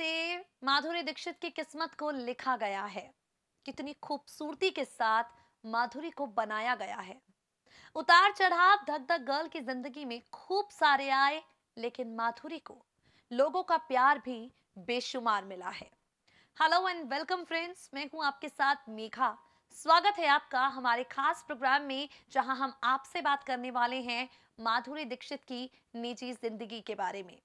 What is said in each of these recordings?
से माधुरी दीक्षित की किस्मत को लिखा गया है। कितनी खूबसूरती के साथ माधुरी को बनाया गया है। उतार चढ़ाव धक धक गर्ल की जिंदगी में खूब सारे आए, लेकिन माधुरी को लोगों का प्यार भी बेशुमार मिला है। हेलो एंड वेलकम फ्रेंड्स, मैं हूं आपके साथ मेघा। स्वागत है आपका हमारे खास प्रोग्राम में, जहां हम आपसे बात करने वाले हैं माधुरी दीक्षित की निजी जिंदगी के बारे में।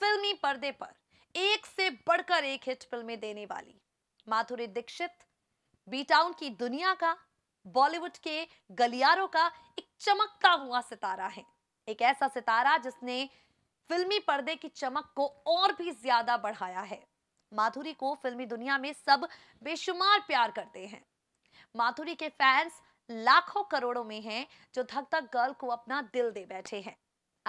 फिल्मी पर्दे पर एक से बढ़कर एक हिट फिल्में देने वाली माधुरी दीक्षित बी टाउन की दुनिया का, बॉलीवुड के गलियारों का एक चमकता हुआ सितारा है। एक ऐसा सितारा जिसने फिल्मी पर्दे की चमक को और भी ज्यादा बढ़ाया है। माधुरी को फिल्मी दुनिया में सब बेशुमार प्यार करते हैं। माधुरी के फैंस लाखों करोड़ों में हैं, जो धक धक गर्ल को अपना दिल दे बैठे हैं।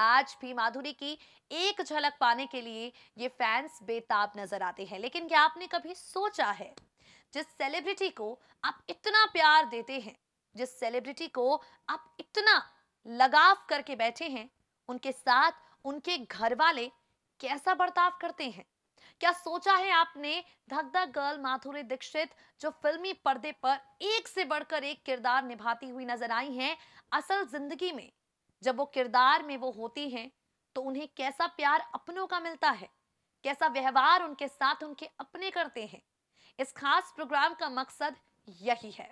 आज भी माधुरी की एक झलक पाने के लिए ये फैंस बेताब नजर आते हैं। लेकिन क्या आपने कभी सोचा है, जिस सेलिब्रिटी को आप इतना प्यार देते हैं, जिस सेलिब्रिटी को आप इतना लगाव करके बैठे हैं, उनके साथ उनके घर वाले कैसा बर्ताव करते हैं? क्या सोचा है आपने धक धक गर्ल माधुरी दीक्षित, जो फिल्मी पर्दे पर एक से बढ़कर एक किरदार निभाती हुई नजर आई हैं, असल जिंदगी में जब वो किरदार में वो होती हैं तो उन्हें कैसा प्यार अपनों का मिलता है, कैसा व्यवहार उनके साथ उनके अपने करते हैं? इस खास प्रोग्राम का मकसद यही है।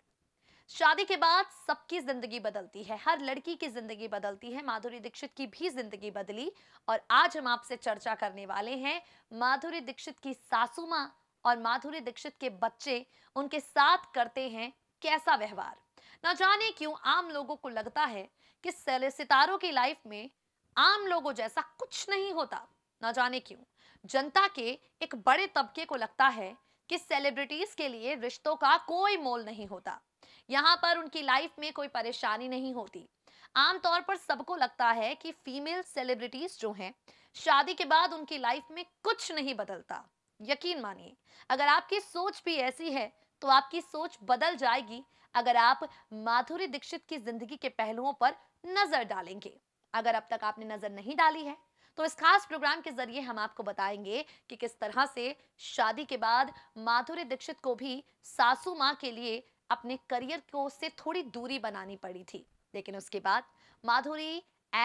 शादी के बाद सबकी जिंदगी बदलती है, हर लड़की की जिंदगी बदलती है। माधुरी दीक्षित की भी जिंदगी बदली, और आज हम आपसे चर्चा करने वाले हैं माधुरी दीक्षित की सासू माँ और माधुरी दीक्षित के बच्चे उनके साथ करते हैं कैसा व्यवहार। ना जाने क्यों आम लोगों को लगता है कि सितारों की लाइफ में आम लोगों जैसा कुछ नहीं होता। ना जाने क्यों जनता के एक बड़े तबके को लगता है कि सेलिब्रिटीज के लिए रिश्तों का कोई मोल नहीं होता, यहाँ पर उनकी लाइफ में कोई परेशानी नहीं होती। आमतौर पर सबको लगता है कि फीमेल सेलिब्रिटीज जो हैं, शादी के बाद उनकी लाइफ में कुछ नहीं बदलता। यकीन मानिए, अगर आपकी सोच भी ऐसी है तो आपकी सोच बदल जाएगी अगर आप माधुरी दीक्षित की जिंदगी के पहलुओं पर नजर डालेंगे। अगर अब तक आपने नजर नहीं डाली है तो इस खास प्रोग्राम के जरिए हम आपको बताएंगे कि किस तरह से शादी के बाद माधुरी दीक्षित को भी सासू माँ के लिए अपने करियर को से थोड़ी दूरी बनानी पड़ी थी। लेकिन उसके बाद माधुरी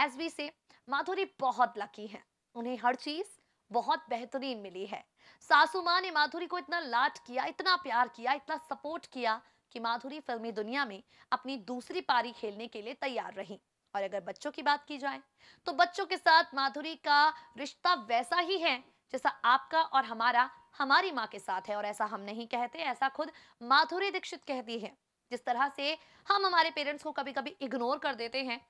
एज वी से माधुरी बहुत लकी हैं, उन्हें हर चीज बहुत बेहतरीन मिली है। सासू माँ ने माधुरी को इतना लाड किया, इतना प्यार किया, इतना सपोर्ट किया कि माधुरी फिल्मी दुनिया में अपनी दूसरी पारी खेलने के लिए तैयार रही। और अगर बच्चों की बात की जाए तो बच्चों के साथ माधुरी का रिश्ता वैसा ही है जैसा आपका और हमारा हमारी माँ के साथ है। और ऐसा हम नहीं कहते, ऐसा खुद माधुरी दीक्षित कहती है। जिस तरह से हम हमारे पेरेंट्स को कभी कभी इग्नोर कर देते हैं,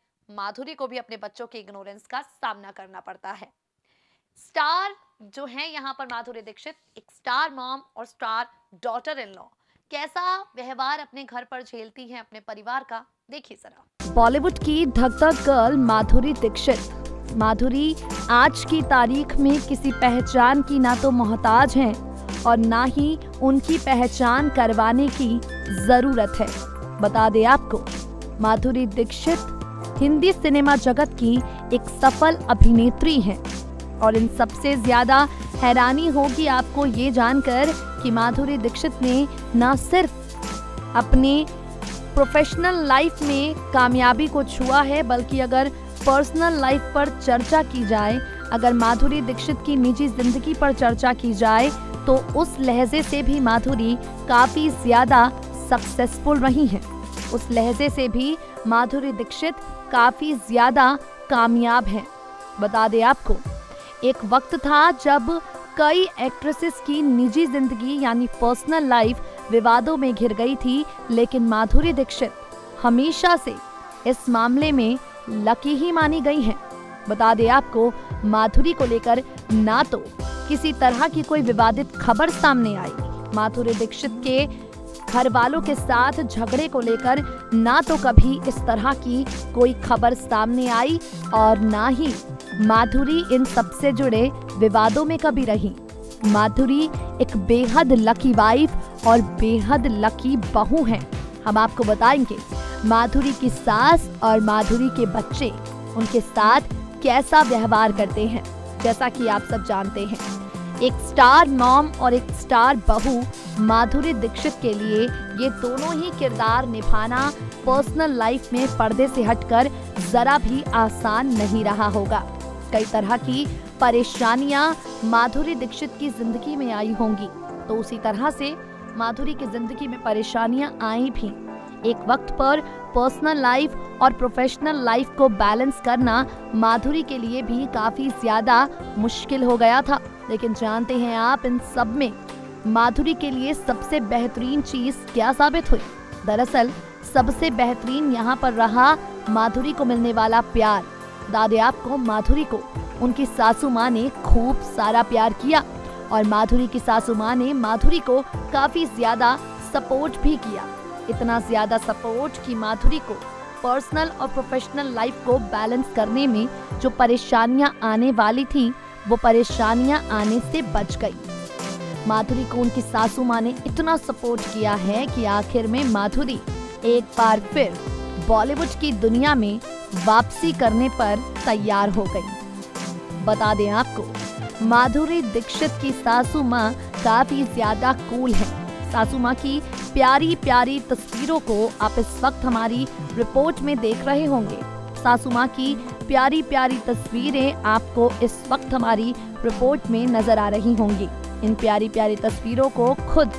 माधुरी को भी अपने बच्चों के इग्नोरेंस का सामना करना पड़ता है। स्टार जो है यहाँ पर माधुरी दीक्षित, एक स्टार मॉम और स्टार डॉटर इन लॉ, कैसा व्यवहार अपने घर पर झेलती है अपने परिवार का, देखिए जरा। बॉलीवुड की धक धक गर्ल माधुरी दीक्षित। माधुरी आज की तारीख में किसी पहचान की ना तो मोहताज हैं और ना ही उनकी पहचान करवाने की जरूरत है। बता दें आपको, माधुरी दीक्षित हिंदी सिनेमा जगत की एक सफल अभिनेत्री हैं। और इन सबसे ज्यादा हैरानी होगी आपको ये जानकर कि माधुरी दीक्षित ने ना सिर्फ अपने प्रोफेशनल लाइफ में कामयाबी को छुआ है, बल्कि अगर पर्सनल लाइफ पर चर्चा की जाए, अगर माधुरी दीक्षित की निजी जिंदगी पर चर्चा की जाए तो उस लहजे से भी माधुरी काफ़ी ज़्यादा सक्सेसफुल रही हैं। उस लहजे से भी माधुरी दीक्षित काफ़ी ज़्यादा कामयाब हैं। बता दें आपको, एक वक्त था जब कई एक्ट्रेसेस की निजी जिंदगी यानी पर्सनल लाइफ विवादों में घिर गई थी, लेकिन माधुरी दीक्षित हमेशा से इस मामले में लकी ही मानी गई हैं। बता दें आपको, माधुरी को लेकर ना तो किसी तरह की कोई विवादित खबर सामने आई, माधुरी दीक्षित के घर वालों के साथ झगड़े को लेकर ना तो कभी इस तरह की कोई खबर सामने आई, और ना ही माधुरी इन सबसे जुड़े विवादों में कभी रही। माधुरी एक बेहद लकी वाइफ और बेहद लकी बहू हैं। हम आपको बताएंगे माधुरी की सास और माधुरी के बच्चे उनके साथ कैसा व्यवहार करते हैं। जैसा कि आप सब जानते हैं, एक स्टार मॉम और एक स्टार बहू माधुरी दीक्षित के लिए ये दोनों ही किरदार निभाना पर्सनल लाइफ में पर्दे से हटकर जरा भी आसान नहीं रहा होगा। कई तरह की परेशानियां माधुरी दीक्षित की जिंदगी में आई होंगी, तो उसी तरह से माधुरी की जिंदगी में परेशानियां आई भी। एक वक्त पर पर्सनल लाइफ और प्रोफेशनल लाइफ को बैलेंस करना माधुरी के लिए भी काफी ज्यादा मुश्किल हो गया था, लेकिन जानते हैं आप इन सब में माधुरी के लिए सबसे बेहतरीन चीज क्या साबित हुई। दरअसल सबसे बेहतरीन यहाँ पर रहा माधुरी को मिलने वाला प्यार। दादयाब को माधुरी को उनकी सासू माँ ने खूब सारा प्यार किया और माधुरी की सासू माँ ने माधुरी को काफी ज्यादा सपोर्ट भी किया, इतना ज्यादा सपोर्ट कि माधुरी को पर्सनल और प्रोफेशनल लाइफ को बैलेंस करने में जो परेशानियां आने वाली थी वो परेशानियां आने से बच गई। माधुरी को उनकी सासू माँ ने इतना सपोर्ट किया है कि आखिर में माधुरी एक बार फिर बॉलीवुड की दुनिया में वापसी करने पर तैयार हो गई। बता दें आपको, माधुरी दीक्षित की सासू माँ काफी ज्यादा कूल है। सासू माँ की प्यारी प्यारी तस्वीरों को आप इस वक्त हमारी रिपोर्ट में देख रहे होंगे। सासू माँ की प्यारी प्यारी तस्वीरें आपको इस वक्त हमारी रिपोर्ट में नजर आ रही होंगी। इन प्यारी प्यारी तस्वीरों को खुद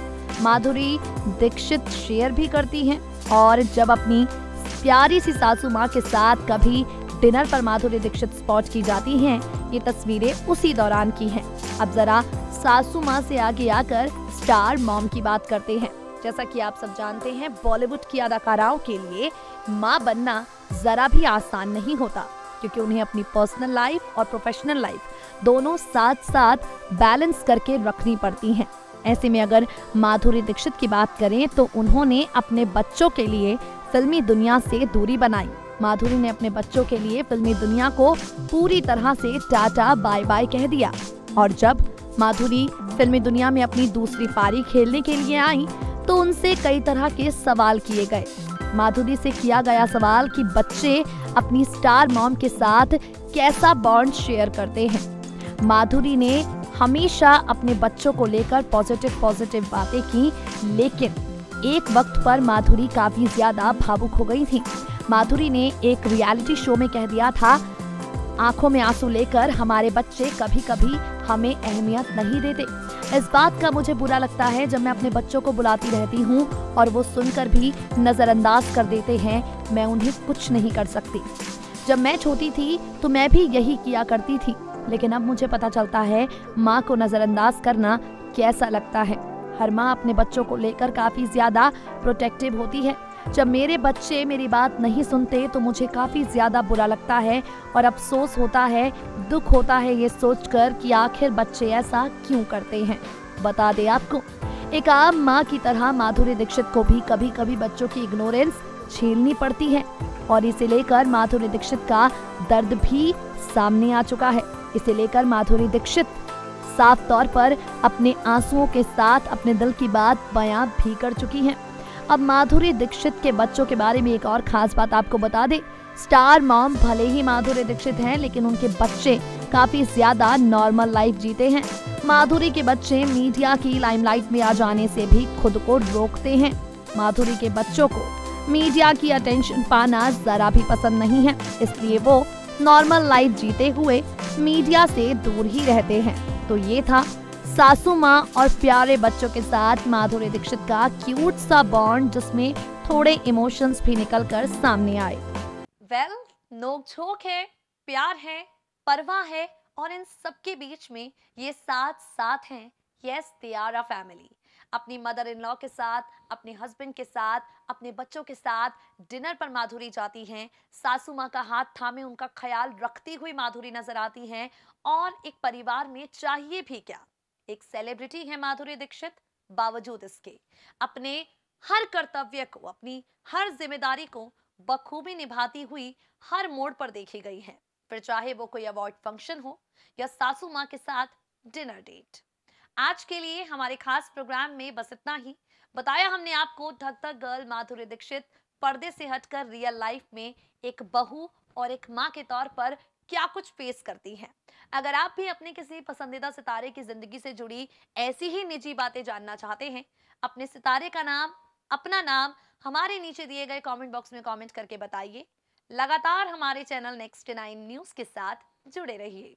माधुरी दीक्षित शेयर भी करती हैं और जब अपनी प्यारी सी सासू माँ के साथ कभी डिनर पर माधुरी दीक्षित स्पॉट की जाती हैं, ये तस्वीरें उसी दौरान की हैं। अब जरा सासू माँ से आगे आकर स्टार मॉम की बात करते हैं। जैसा कि आप सब जानते हैं, बॉलीवुड की अदाकाराओं के लिए माँ बनना जरा भी आसान नहीं होता, क्योंकि उन्हें अपनी पर्सनल लाइफ और प्रोफेशनल लाइफ दोनों साथ साथ बैलेंस करके रखनी पड़ती हैं। ऐसे में अगर माधुरी दीक्षित की बात करें तो उन्होंने अपने बच्चों के लिए फिल्मी दुनिया से दूरी बनाई। माधुरी ने अपने बच्चों के लिए फिल्मी दुनिया को पूरी तरह से टाटा बाय बाय कह दिया और जब माधुरी फिल्मी दुनिया में अपनी दूसरी पारी खेलने के लिए आई तो उनसे कई तरह के सवाल किए गए। माधुरी से किया गया सवाल कि बच्चे अपनी स्टार मॉम के साथ कैसा बॉन्ड शेयर करते हैं। माधुरी ने हमेशा अपने बच्चों को लेकर पॉजिटिव बातें की, लेकिन एक वक्त पर माधुरी काफी ज्यादा भावुक हो गई थी। माधुरी ने एक रियलिटी शो में कह दिया था, आंखों में आंसू लेकर, हमारे बच्चे कभी कभी हमें अहमियत नहीं देते। इस बात का मुझे बुरा लगता है जब मैं अपने बच्चों को बुलाती रहती हूँ और वो सुनकर भी नजरअंदाज कर देते हैं। मैं उन्हें कुछ नहीं कर सकती। जब मैं छोटी थी तो मैं भी यही किया करती थी, लेकिन अब मुझे पता चलता है माँ को नजरअंदाज करना कैसा लगता है। हर माँ अपने बच्चों को लेकर काफी ज्यादा प्रोटेक्टिव होती है। जब मेरे बच्चे मेरी बात नहीं सुनते तो मुझे काफी ज्यादा बुरा लगता है और अफसोस होता है, दुख होता है ये सोचकर कि आखिर बच्चे ऐसा क्यों करते हैं। बता दें आपको, एक आम माँ की तरह माधुरी दीक्षित को भी कभी कभी बच्चों की इग्नोरेंस झेलनी पड़ती है और इसे लेकर माधुरी दीक्षित का दर्द भी सामने आ चुका है। इसे लेकर माधुरी दीक्षित साफ तौर पर अपने आंसुओं के साथ अपने दिल की बात बयां भी कर चुकी हैं। अब माधुरी दीक्षित के बच्चों के बारे में एक और खास बात आपको बता दें। स्टार मॉम भले ही माधुरी दीक्षित हैं, लेकिन उनके बच्चे काफी ज्यादा नॉर्मल लाइफ जीते हैं। माधुरी के बच्चे मीडिया की लाइमलाइट में आ जाने से भी खुद को रोकते हैं। माधुरी के बच्चों को मीडिया की अटेंशन पाना जरा भी पसंद नहीं है, इसलिए वो नॉर्मल लाइफ जीते हुए मीडिया से दूर ही रहते हैं। तो ये था सासू माँ और प्यारे बच्चों के साथ माधुरी दीक्षित का क्यूट सा बॉन्ड, जिसमें थोड़े इमोशंस भी निकलकर सामने आए। वेल, नोकझोंक है, प्यार है, परवाह है और इन सबके बीच में ये साथ साथ हैं। Yes, they are a family. अपनी मदर इन लॉ के साथ, अपने हस्बैंड के साथ, अपने बच्चों के साथ डिनर पर माधुरी जाती हैं। सासू माँ का हाथ थामे उनका ख्याल रखती हुई माधुरी नजर आती हैं और एक परिवार में चाहिए भी क्या, एक सेलिब्रिटी है माधुरी दीक्षित। बावजूद इसके अपने हर कर्तव्य को, अपनी हर जिम्मेदारी को बखूबी निभाती हुई हर मोड़ पर देखी गई है, फिर चाहे वो कोई अवार्ड फंक्शन हो या सासू माँ के साथ डिनर डेट। आज के लिए हमारे खास प्रोग्राम में बस इतना ही। बताया हमने आपको, धक धक गर्ल माधुरी दीक्षित पर्दे से हटकर रियल लाइफ में एक बहू और एक माँ के तौर पर क्या कुछ फेस करती हैं। अगर आप भी अपने किसी पसंदीदा सितारे की जिंदगी से जुड़ी ऐसी ही निजी बातें जानना चाहते हैं, अपने सितारे का नाम, अपना नाम हमारे नीचे दिए गए कमेंट बॉक्स में कमेंट करके बताइए। लगातार हमारे चैनल नेक्स्ट 9 न्यूज के साथ जुड़े रहिए।